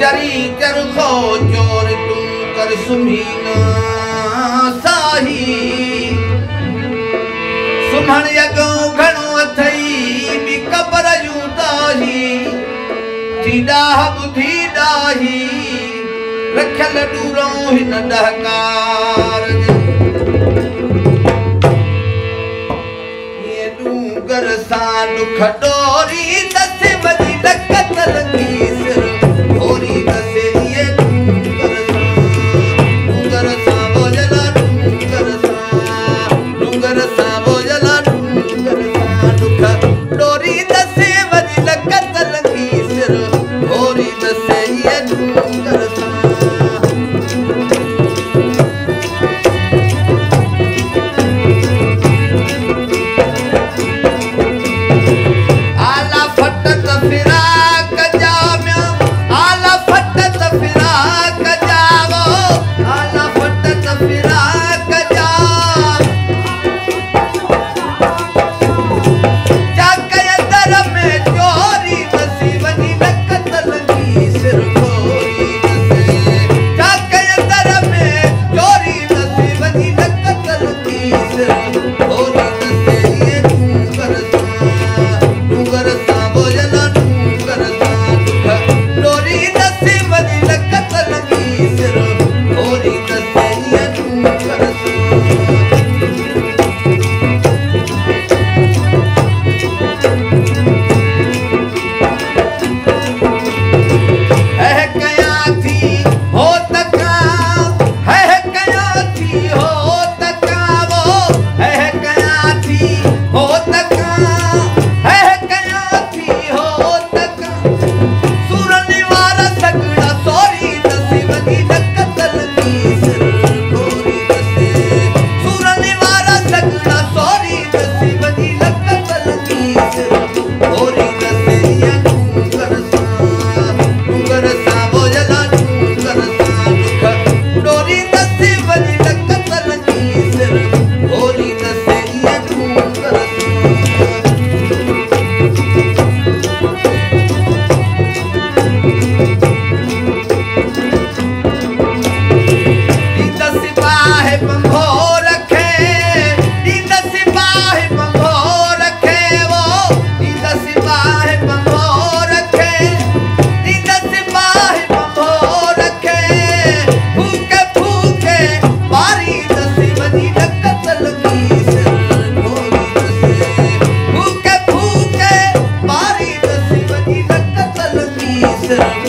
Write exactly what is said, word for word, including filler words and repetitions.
चरी कर सो चोर तुम कर सुमीना साही सुमण यगो घणो अथई बि कबर जूं ताही थीडा बुधी डाही रखल डूरो हिन डहकार ये डूगर सां दुख डोरी दस वजी डकत लगी I